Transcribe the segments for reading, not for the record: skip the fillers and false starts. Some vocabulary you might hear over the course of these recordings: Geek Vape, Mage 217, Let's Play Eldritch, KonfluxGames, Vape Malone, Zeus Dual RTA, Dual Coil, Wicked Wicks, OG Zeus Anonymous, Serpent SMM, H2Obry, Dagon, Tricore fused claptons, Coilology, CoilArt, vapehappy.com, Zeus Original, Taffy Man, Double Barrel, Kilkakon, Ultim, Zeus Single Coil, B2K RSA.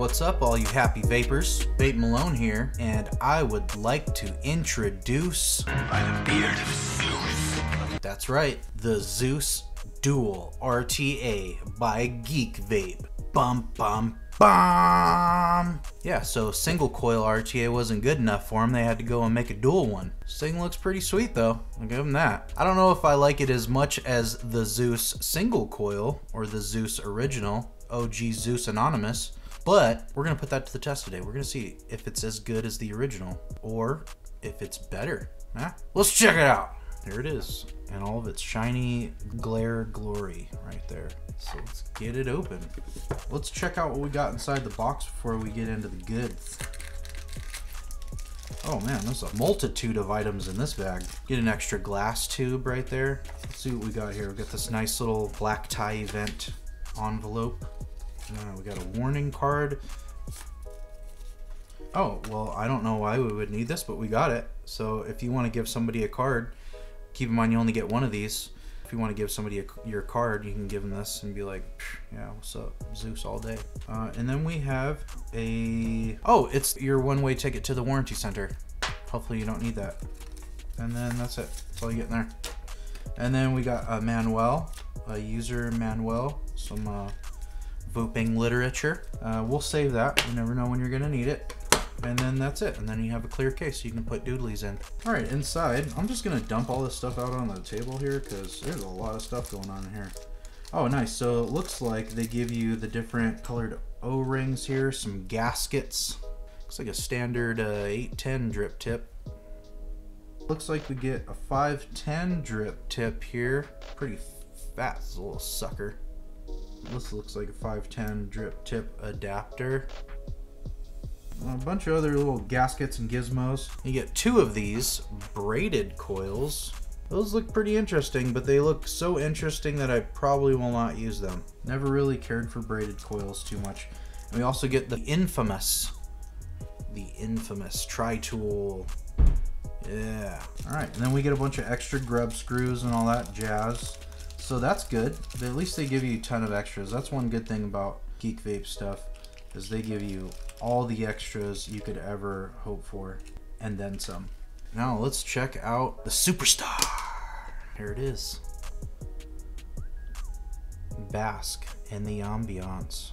What's up, all you happy vapers? Vape Malone here, and I would like to introduce, by the beard of Zeus, that's right, the Zeus Dual RTA by Geek Vape. Bum bum bum! Yeah, so single coil RTA wasn't good enough for him. They had to go and make a dual one. This thing looks pretty sweet though, I'll give him that. I don't know if I like it as much as the Zeus Single Coil or the Zeus Original, OG Zeus Anonymous, but we're gonna put that to the test today. We're gonna see if it's as good as the original or if it's better. Huh? Let's check it out. There it is, and all of its shiny glare glory right there. So let's get it open. Let's check out what we got inside the box before we get into the goods. Oh man, there's a multitude of items in this bag. Get an extra glass tube right there. Let's see what we got here. We got this nice little black tie event envelope. We got a warning card. Oh, well, I don't know why we would need this, but we got it. So if you want to give somebody a card, keep in mind you only get one of these. If you want to give somebody your card, you can give them this and be like, yeah, what's up, Zeus all day. And then we have a, oh, it's your one-way ticket to the warranty center. Hopefully you don't need that. And then that's it, that's all you get in there. And then we got a manual, a user manual, some vaping literature. We'll save that, you never know when you're gonna need it. And then that's it, and then you have a clear case so you can put doodlies in. All right, inside, I'm just gonna dump all this stuff out on the table here because there's a lot of stuff going on in here. Oh, nice, so it looks like they give you the different colored O-rings here, some gaskets. Looks like a standard 810 drip tip. Looks like we get a 510 drip tip here. Pretty fat, this little sucker. This looks like a 510 drip tip adapter. A bunch of other little gaskets and gizmos. You get two of these braided coils. Those look pretty interesting, but they look so interesting that I probably will not use them. Never really cared for braided coils too much. And we also get the infamous tri-tool. Yeah. All right, and then we get a bunch of extra grub screws and all that jazz. So that's good. At least they give you a ton of extras. That's one good thing about Geek Vape stuff, is they give you all the extras you could ever hope for, and then some. Now let's check out the Superstar. Here it is. Bask in the ambiance.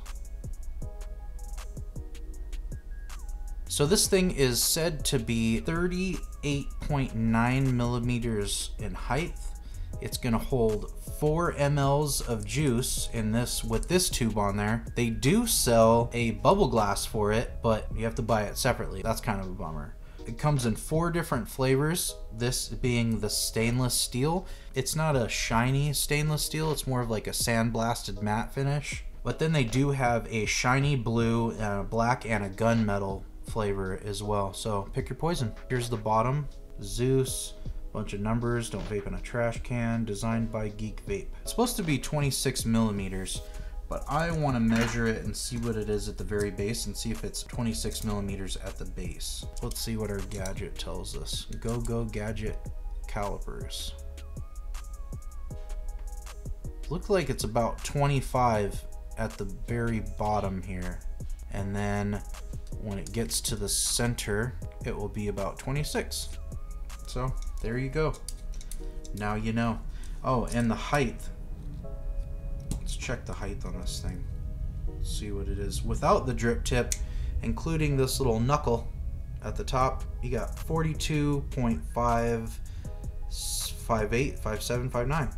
So this thing is said to be 38.9 millimeters in height. It's gonna hold 4 mLs of juice in this, with this tube on there. They do sell a bubble glass for it, but you have to buy it separately. That's kind of a bummer. It comes in 4 different flavors, this being the stainless steel. It's not a shiny stainless steel, it's more of like a sandblasted matte finish. But then they do have a shiny blue, black, and a gunmetal flavor as well. So pick your poison. Here's the bottom, Zeus. Bunch of numbers, don't vape in a trash can, designed by Geek Vape. It's supposed to be 26 millimeters, but I want to measure it and see what it is at the very base and see if it's 26 millimeters at the base. Let's see what our gadget tells us. Go Go Gadget calipers. Look like it's about 25 at the very bottom here. And then when it gets to the center, it will be about 26. So there you go. Now you know. Oh, and the height. Let's check the height on this thing. See what it is. Without the drip tip, including this little knuckle at the top, you got 42.5, 58, 57, 59.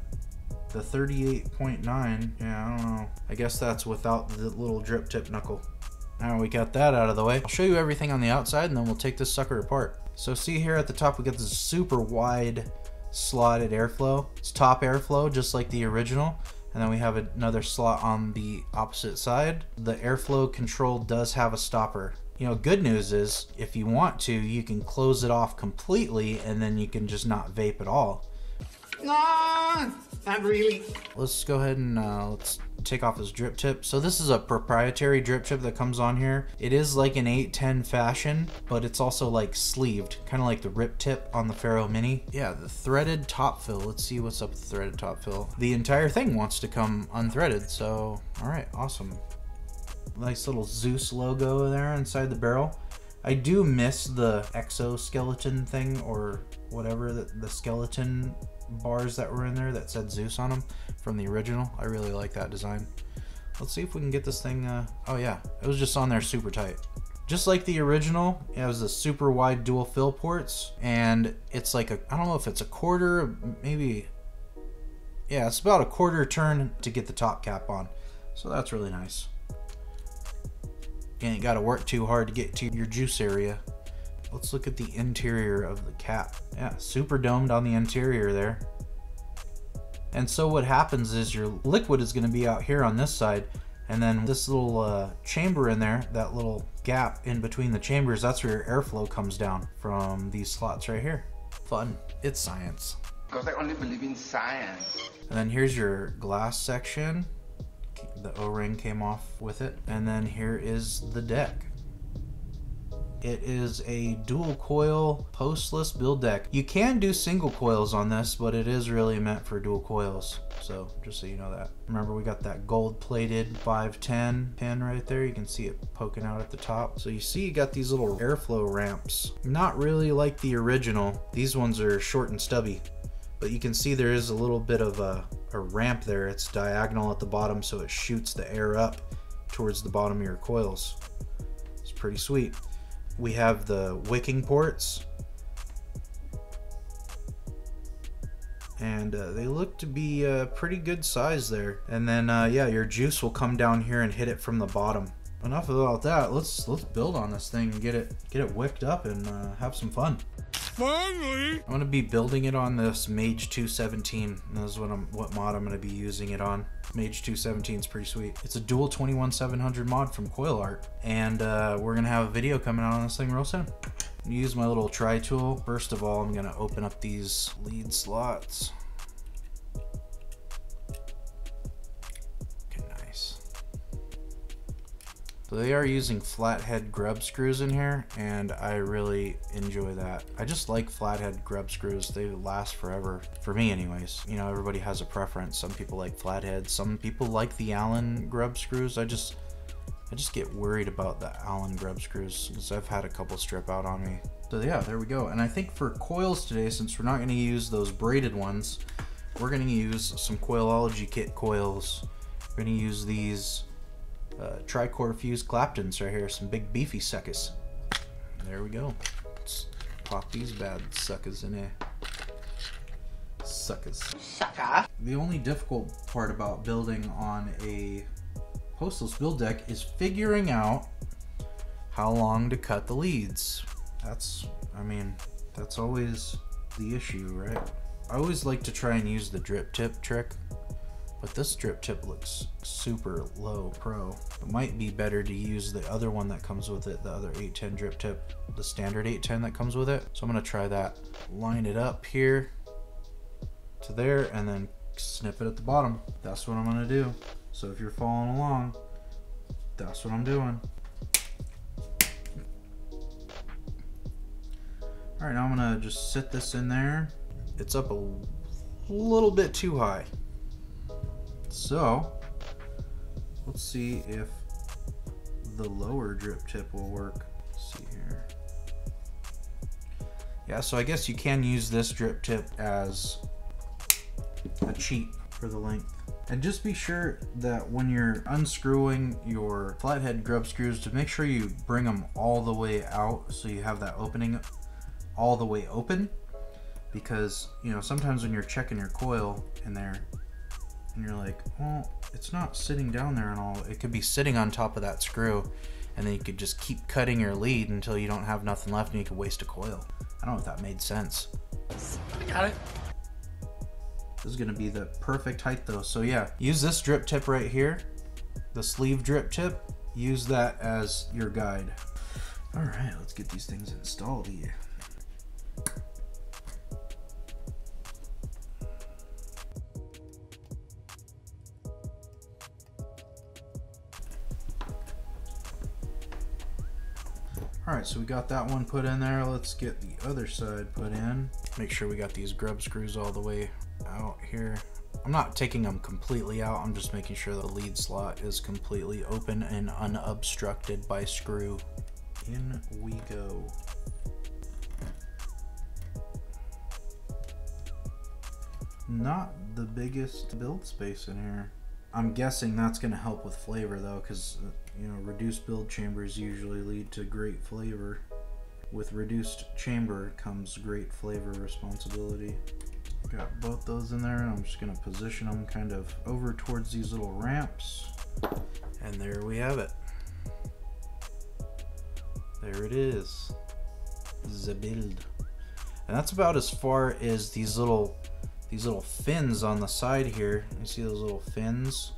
The 38.9, yeah, I don't know. I guess that's without the little drip tip knuckle. Now we got that out of the way. I'll show you everything on the outside and then we'll take this sucker apart. So see here at the top, we got this super wide slotted airflow. It's top airflow, just like the original. And then we have another slot on the opposite side. The airflow control does have a stopper. You know, good news is if you want to, you can close it off completely and then you can just not vape at all. No, not really. Let's go ahead and let's take off his drip tip. So this is a proprietary drip tip that comes on here. It is like an 810 fashion, but it's also like sleeved, kind of like the rip tip on the Pharaoh Mini. Yeah, the threaded top fill. Let's see what's up with the threaded top fill. The entire thing wants to come unthreaded, so all right, awesome. nice little Zeus logo there inside the barrel. I do miss the exoskeleton thing or whatever, the skeleton bars that were in there that said Zeus on them from the original. I really like that design. Let's see if we can get this thing. Oh yeah, it was just on there super tight. Just like the original, it has the super wide dual fill ports, and it's like a, I don't know if it's a quarter, maybe, yeah, it's about a quarter turn to get the top cap on. So that's really nice. You ain't gotta work too hard to get to your juice area. Let's look at the interior of the cap. Yeah, super domed on the interior there. And so what happens is your liquid is gonna be out here on this side, and then this little chamber in there, that little gap in between the chambers, that's where your airflow comes down from these slots right here. Fun, it's science. Because I only believe in science. And then here's your glass section. The O-ring came off with it. And then here is the deck. It is a dual coil postless build deck. You can do single coils on this, but it is really meant for dual coils. So just so you know that. Remember, we got that gold plated 510 pin right there. You can see it poking out at the top. So you see you got these little airflow ramps. Not really like the original. These ones are short and stubby, but you can see there is a little bit of a ramp there. It's diagonal at the bottom, so it shoots the air up towards the bottom of your coils. It's pretty sweet. We have the wicking ports, and they look to be a pretty good size there. And then yeah, your juice will come down here and hit it from the bottom. Enough about that. Let's build on this thing and get it wicked up and have some fun. Finally, I'm gonna be building it on this Mage 217. This is what mod I'm gonna be using it on. Mage 217 is pretty sweet. It's a dual 21700 mod from CoilArt, and we're gonna have a video coming out on this thing real soon. I'm gonna use my little tri tool. First of all, I'm gonna open up these lead slots. Okay, nice. So they are using flathead grub screws in here, and I really enjoy that. I just like flathead grub screws. They last forever, for me anyways. You know, everybody has a preference. Some people like flatheads, some people like the Allen grub screws. I just get worried about the Allen grub screws because I've had a couple strip out on me. So yeah, there we go. And I think for coils today, since we're not gonna use those braided ones, we're gonna use some Coilology kit coils. We're gonna use these Tricore fused claptons right here, some big beefy suckers. There we go. Let's pop these bad suckers in here. Suckers. Sucker. The only difficult part about building on a postless build deck is figuring out how long to cut the leads. That's, I mean, that's always the issue, right? I always like to try and use the drip tip trick, but this drip tip looks super low pro. It might be better to use the other one that comes with it, the other 810 drip tip, the standard 810 that comes with it. So I'm gonna try that. Line it up here to there and then snip it at the bottom. That's what I'm gonna do. So if you're following along, that's what I'm doing. All right, now I'm gonna just sit this in there. It's up a little bit too high. So let's see if the lower drip tip will work. Let's see here. Yeah, so I guess you can use this drip tip as a cheat for the length. And just be sure that when you're unscrewing your flathead grub screws, to make sure you bring them all the way out so you have that opening all the way open, because you know sometimes when you're checking your coil in there, and you're like, well, it's not sitting down there and all. It could be sitting on top of that screw, and then you could just keep cutting your lead until you don't have nothing left and you could waste a coil. I don't know if that made sense. I got it. This is gonna be the perfect height though. So yeah, use this drip tip right here, the sleeve drip tip. Use that as your guide. All right, let's get these things installed here. All right, so we got that one put in there. Let's get the other side put in. Make sure we got these grub screws all the way out here. I'm not taking them completely out, I'm just making sure the lead slot is completely open and unobstructed by screw. In we go. Not the biggest build space in here. I'm guessing that's going to help with flavor though, because you know, reduced build chambers usually lead to great flavor. With reduced chamber comes great flavor responsibility. Got both those in there, and I'm just going to position them kind of over towards these little ramps. And there we have it. There it is. The build. And that's about as far as these little fins on the side here. You see those little fins?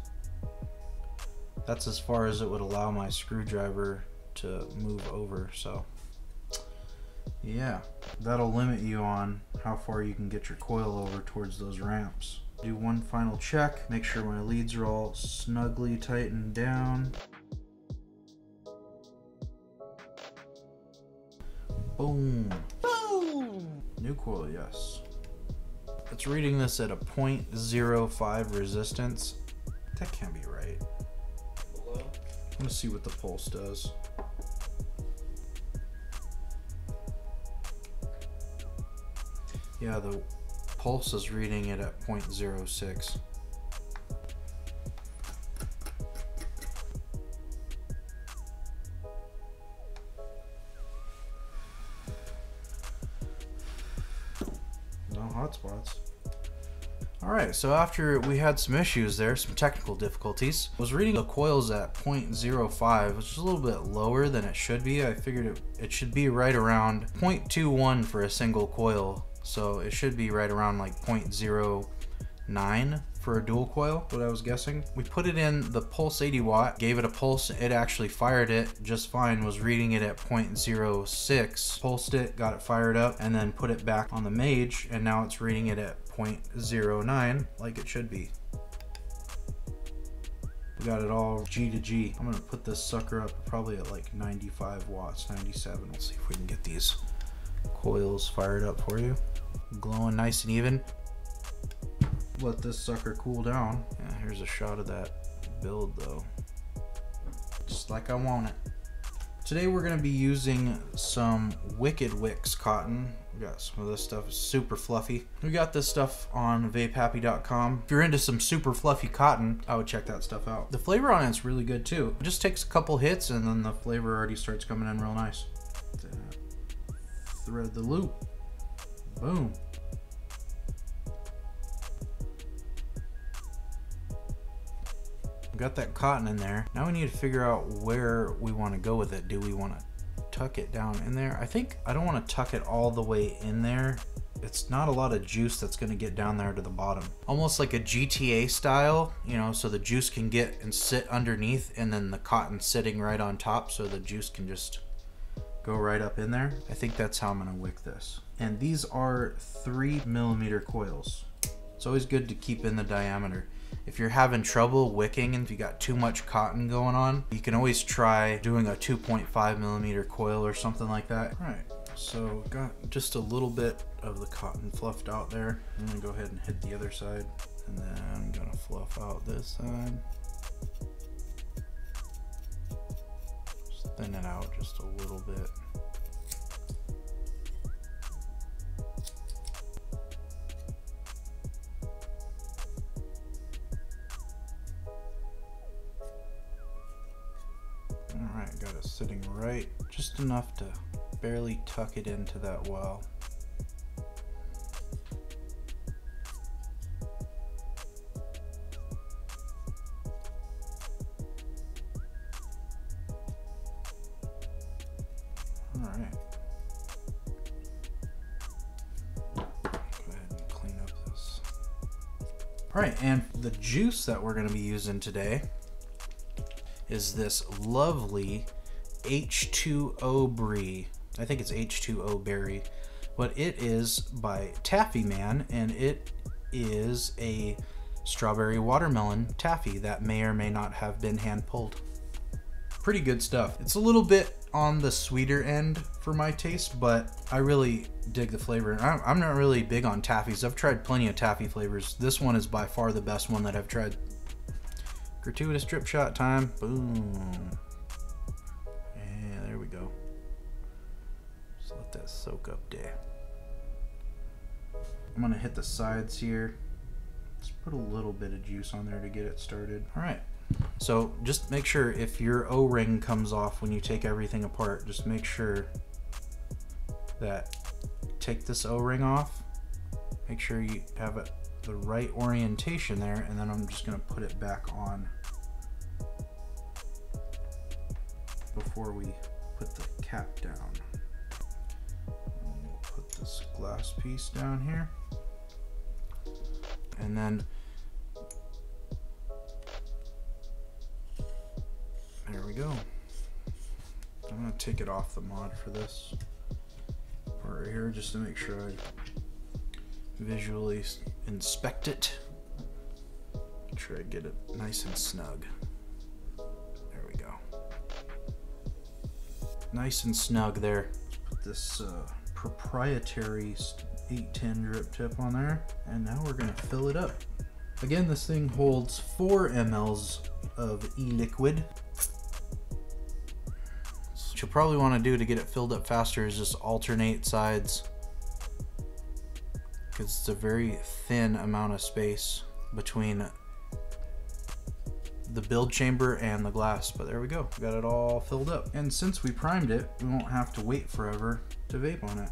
That's as far as it would allow my screwdriver to move over, so. Yeah, that'll limit you on how far you can get your coil over towards those ramps. Do one final check, make sure my leads are all snugly tightened down. Boom. Boom! New coil, yes. It's reading this at a 0.05 resistance. That can't be right. Hello? I'm gonna see what the pulse does. Yeah, the pulse is reading it at 0.06. No hot spots. All right, so after we had some issues there, some technical difficulties, I was reading the coils at 0.05, which is a little bit lower than it should be. I figured it should be right around 0.21 for a single coil. So it should be right around like 0.09 for a dual coil, what I was guessing. We put it in the Pulse 80 watt, gave it a pulse, it actually fired it just fine, was reading it at 0.06, pulsed it, got it fired up, and then put it back on the Mage, and now it's reading it at 0.09 like it should be. We got it all G to G. I'm gonna put this sucker up probably at like 95 watts, 97. Let's see if we can get these coils fired up for you. Glowing nice and even. Let this sucker cool down. Yeah, here's a shot of that build though. Just like I want it. Today we're gonna be using some Wicked Wicks cotton. We got some of this stuff, it's super fluffy. We got this stuff on vapehappy.com. If you're into some super fluffy cotton, I would check that stuff out. The flavor on it's really good too. It just takes a couple hits and then the flavor already starts coming in real nice. Thread the loop. Boom. Got that cotton in there. Now we need to figure out where we want to go with it. Do we want to tuck it down in there? I think I don't want to tuck it all the way in there. It's not a lot of juice that's going to get down there to the bottom. Almost like a GTA style, you know, so the juice can get and sit underneath and then the cotton sitting right on top so the juice can just go right up in there. I think that's how I'm gonna wick this. And these are 3mm coils. It's always good to keep in the diameter. If you're having trouble wicking and if you got too much cotton going on, you can always try doing a 2.5mm coil or something like that. All right, so got just a little bit of the cotton fluffed out there. I'm gonna go ahead and hit the other side and then I'm gonna fluff out this side. Thin it out just a little bit. All right, got it sitting right, just enough to barely tuck it into that well. Alright, and the juice that we're going to be using today is this lovely H2Obry. I think it's H2Obry, but it is by Taffy Man, and it is a strawberry watermelon taffy that may or may not have been hand pulled. pretty good stuff. It's a little bit on the sweeter end for my taste, but I really dig the flavor. I'm not really big on taffies. I've tried plenty of taffy flavors. This one is by far the best one that I've tried. Gratuitous drip shot time. Boom. Yeah, there we go. Just let that soak up there. I'm gonna hit the sides here. Just put a little bit of juice on there to get it started. All right. So just make sure if your O-ring comes off when you take everything apart, just make sure that take this O-ring off, make sure you have it the right orientation there, and then I'm just gonna put it back on before we put the cap down. And we'll put this glass piece down here. And then there we go. I'm gonna take it off the mod for this part right here just to make sure I visually inspect it. Make sure I get it nice and snug. There we go. Nice and snug there. Let's put this proprietary 810 drip tip on there, and now we're gonna fill it up. Again, this thing holds 4 mL of e-liquid. You'll probably want to do to get it filled up faster is just alternate sides, because it's a very thin amount of space between the build chamber and the glass. But there we go, we got it all filled up, and since we primed it, we won't have to wait forever to vape on it.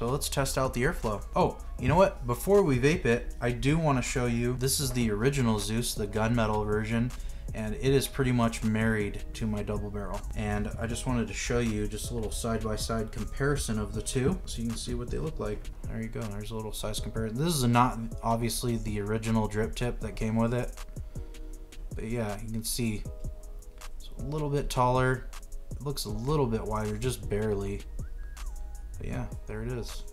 So let's test out the airflow. Oh, you know what, before we vape it, I do want to show you, this is the original Zeus, the gunmetal version, and it is pretty much married to my Double Barrel. And I just wanted to show you just a little side-by-side comparison of the two so you can see what they look like. There you go, there's a little size comparison. This is not obviously the original drip tip that came with it, but yeah, you can see it's a little bit taller. It looks a little bit wider, just barely. But yeah, there it is.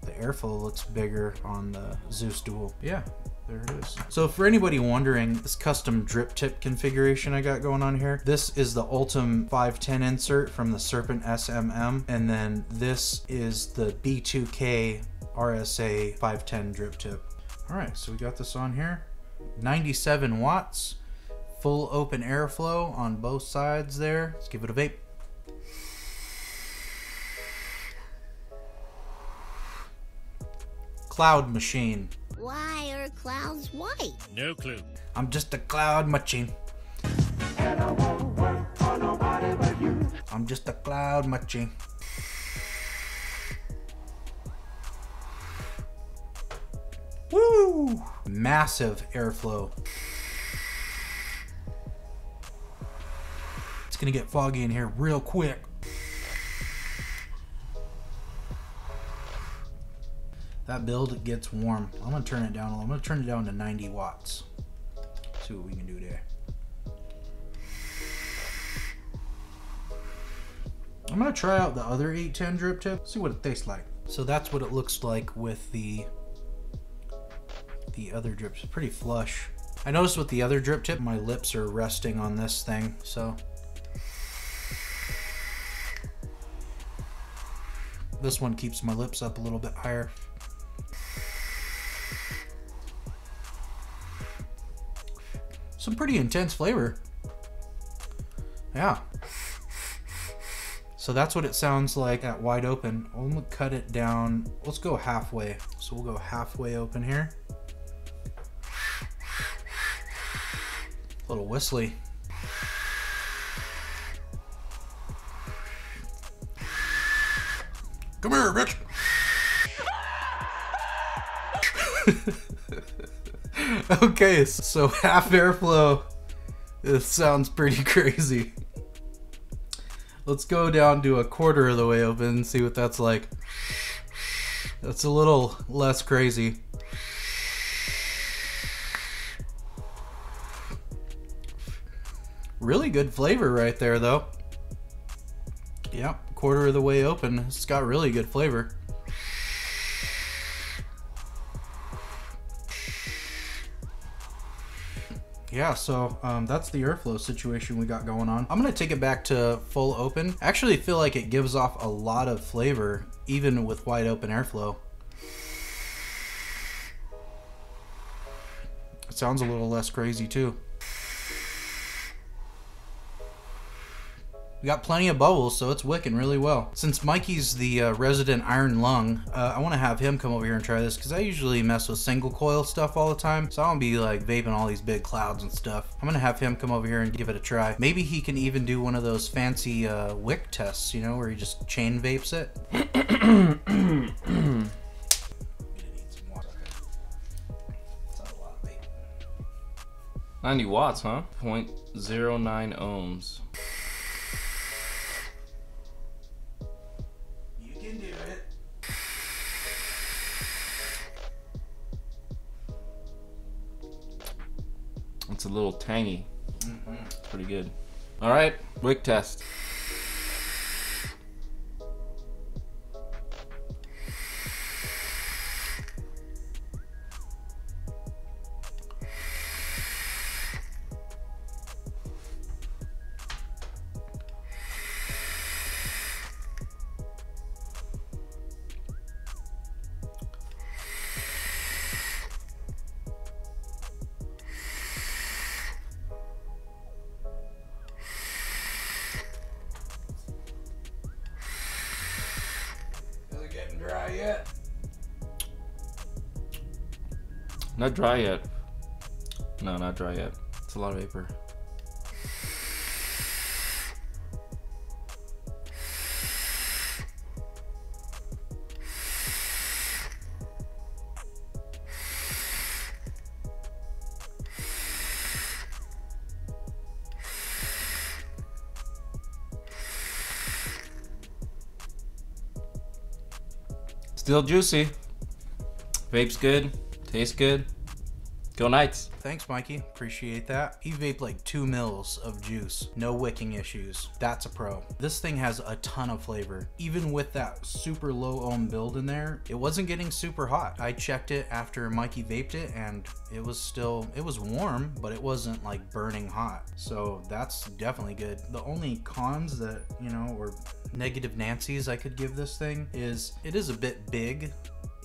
The airflow looks bigger on the Zeus Dual. Yeah. There it is. So for anybody wondering, this custom drip tip configuration I got going on here, this is the Ultim 510 insert from the Serpent SMM, and then this is the B2K RSA 510 drip tip. All right, so we got this on here. 97 watts, full open airflow on both sides there. Let's give it a vape. Cloud machine. Why are clouds white? No clue. I'm just a cloud machine. And I won't work for nobody but you. I'm just a cloud machine. Woo! Massive airflow. It's gonna get foggy in here real quick. That build gets warm. I'm gonna turn it down a little. I'm gonna turn it down to 90 watts. See what we can do there. I'm gonna try out the other 810 drip tip, see what it tastes like. So that's what it looks like with the other drips. Pretty flush. I noticed with the other drip tip, my lips are resting on this thing, so. This one keeps my lips up a little bit higher. Some pretty intense flavor. Yeah. So that's what it sounds like at wide open. I'm gonna cut it down. Let's go halfway. So we'll go halfway open here. A little whistly. Come here, bitch. Okay, so half airflow. This sounds pretty crazy. Let's go down to a quarter of the way open and see what that's like. That's a little less crazy. Really good flavor right there though. Yep, quarter of the way open. It's got really good flavor. Yeah, so that's the airflow situation we got going on. I'm gonna take it back to full open. I actually feel like it gives off a lot of flavor, even with wide open airflow. It sounds a little less crazy too. We got plenty of bubbles, so it's wicking really well. Since Mikey's the resident iron lung, I want to have him come over here and try this, because I usually mess with single coil stuff all the time, so I don't be like vaping all these big clouds and stuff. I'm gonna have him come over here and give it a try. Maybe he can even do one of those fancy wick tests, you know, where he just chain vapes it. Need some water. That's a lot of vape. 90 watts, huh? 0.09 ohms. It's a little tangy. Mm-hmm. Pretty good. All right, wick test. Not dry yet. No, not dry yet. It's a lot of vapor. Still juicy. Vape's good. Tastes good. Go Knights. Thanks, Mikey. Appreciate that. He vaped like 2 mils of juice. No wicking issues. That's a pro. This thing has a ton of flavor. Even with that super low ohm build in there, it wasn't getting super hot. I checked it after Mikey vaped it and it was still, it was warm, but it wasn't like burning hot. So that's definitely good. The only cons that, you know, or negative Nancy's I could give this thing is it is a bit big,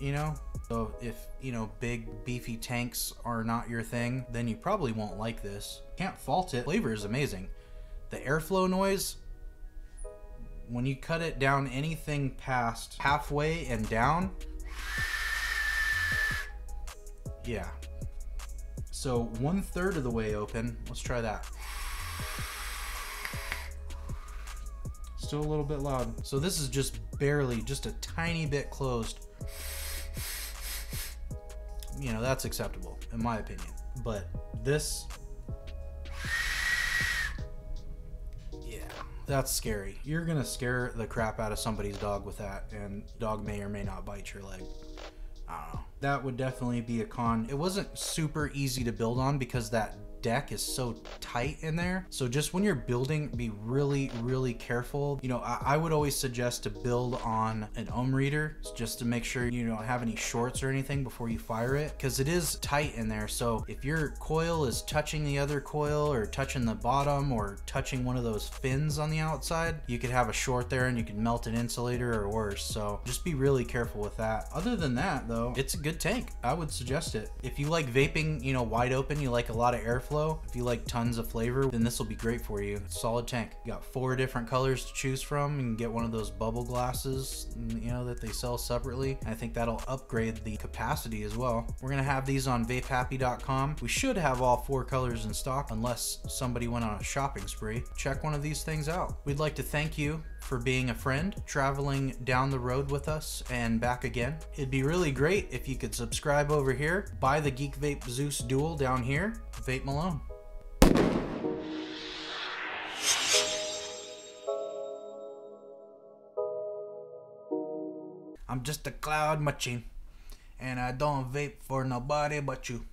you know? So if, you know, big beefy tanks are not your thing, then you probably won't like this. Can't fault it. Flavor is amazing. The airflow noise, when you cut it down anything past halfway and down, yeah. So 1/3 of the way open, let's try that. Still a little bit loud. So this is just barely, just a tiny bit closed. You know, that's acceptable in my opinion, but this, yeah, that's scary. You're gonna scare the crap out of somebody's dog with that, and dog may or may not bite your leg. I don't know. That would definitely be a con. It wasn't super easy to build on because that deck is so tight in there. So just when you're building, be really, really careful. You know, I would always suggest to build on an ohm reader just to make sure you don't have any shorts or anything before you fire it, because it is tight in there. So if your coil is touching the other coil or touching the bottom or touching one of those fins on the outside, you could have a short there and you could melt an insulator or worse. So just be really careful with that. Other than that though, it's a good tank. I would suggest it. If you like vaping, you know, wide open, you like a lot of airflow, if you like tons of flavor, then this will be great for you. Solid tank. You got 4 different colors to choose from. You can get one of those bubble glasses, you know, that they sell separately. I think that'll upgrade the capacity as well. We're gonna have these on vapehappy.com. We should have all 4 colors in stock unless somebody went on a shopping spree. Check one of these things out. We'd like to thank you for being a friend, traveling down the road with us and back again. It'd be really great if you could subscribe over here, buy the Geek Vape Zeus Dual down here, Vape Malone. I'm just a cloud machine, and I don't vape for nobody but you.